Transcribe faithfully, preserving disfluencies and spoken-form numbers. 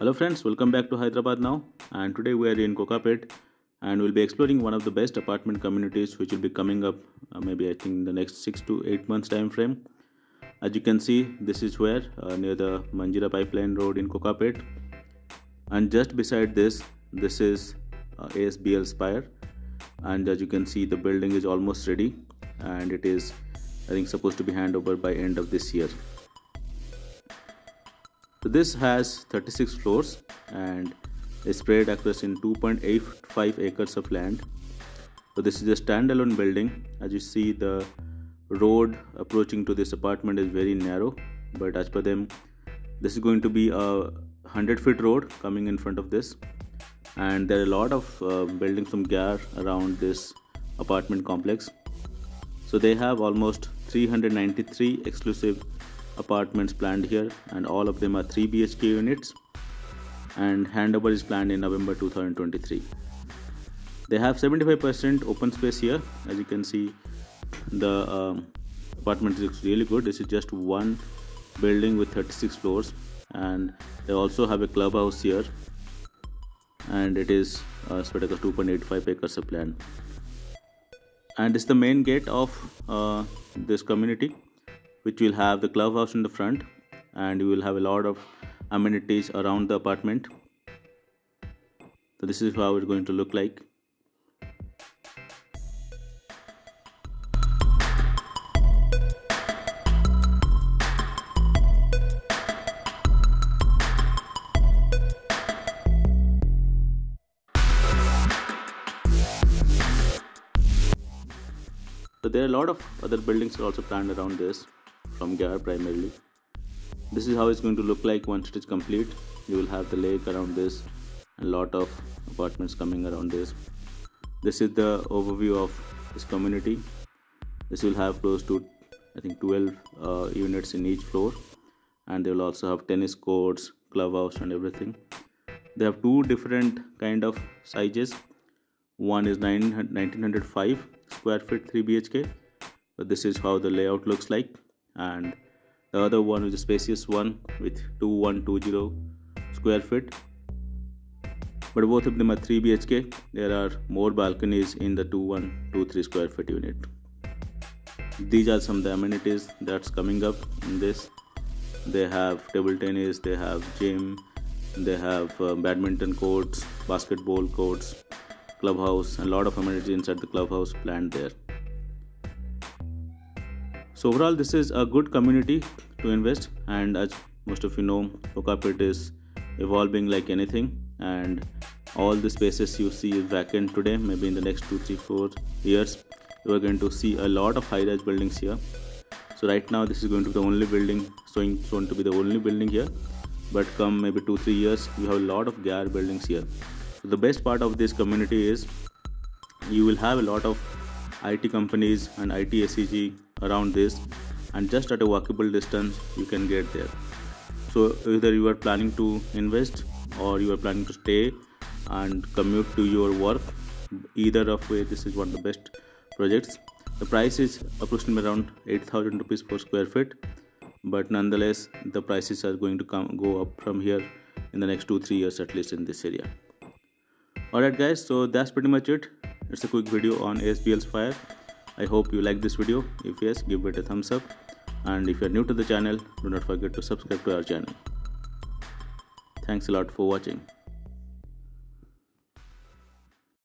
Hello friends, welcome back to Hyderabad Now, and today we are in Kokapet and we'll be exploring one of the best apartment communities which will be coming up uh, maybe I think in the next six to eight months time frame. As you can see, this is where uh, near the Manjira Pipeline Road in Kokapet, and just beside this, this is uh, A S B L Spire, and as you can see the building is almost ready and it is I think supposed to be handed over by end of this year. So this has thirty-six floors and is spread across in two point eight five acres of land. So this is a standalone building. As you see, the road approaching to this apartment is very narrow, but as per them, this is going to be a one hundred feet road coming in front of this. And there are a lot of uh, buildings from G A R around this apartment complex. So they have almost three hundred ninety-three exclusive apartments planned here, and all of them are three B H K units, and handover is planned in November two thousand twenty-three. They have seventy-five percent open space here. As you can see, the um, apartment looks really good. This is just one building with thirty-six floors, and they also have a clubhouse here, and it is uh, spread across two point eight five acres of land. And it's the main gate of uh, this community, which will have the clubhouse in the front, and you will have a lot of amenities around the apartment. So this is how it's going to look like. So there are a lot of other buildings also planned around this, from G A R primarily. This is how it's going to look like once it is complete. You will have the lake around this and lot of apartments coming around this. This is the overview of this community. This will have close to I think twelve uh, units in each floor, and they will also have tennis courts, clubhouse and everything. They have two different kind of sizes. One is nineteen oh five square feet three B H K, but this is how the layout looks like. And the other one is a spacious one with two one two zero square feet, but both of them are three B H K. There are more balconies in the two one two three square feet unit. These are some of the amenities that's coming up in this. They have table tennis, they have gym, they have uh, badminton courts, basketball courts, clubhouse, and a lot of amenities inside the clubhouse planned there. So overall, this is a good community to invest, and as most of you know, Kokapet is evolving like anything, and all the spaces you see is vacant today. Maybe in the next two, three, four years, you are going to see a lot of high-rise buildings here. So right now, this is going to be the only building, soon to be the only building here, but come maybe two, three years, you have a lot of G A R buildings here. So the best part of this community is you will have a lot of I T companies and I T S E G around this, and just at a walkable distance you can get there. So either you are planning to invest or you are planning to stay and commute to your work, either of way this is one of the best projects. The price is approximately around eight thousand rupees per square feet, but nonetheless the prices are going to come go up from here in the next two to three years at least in this area. Alright guys, so that's pretty much it. It's a quick video on A S B L Spire. I hope you like this video. If yes, give it a thumbs up, and if you are new to the channel, do not forget to subscribe to our channel. Thanks a lot for watching.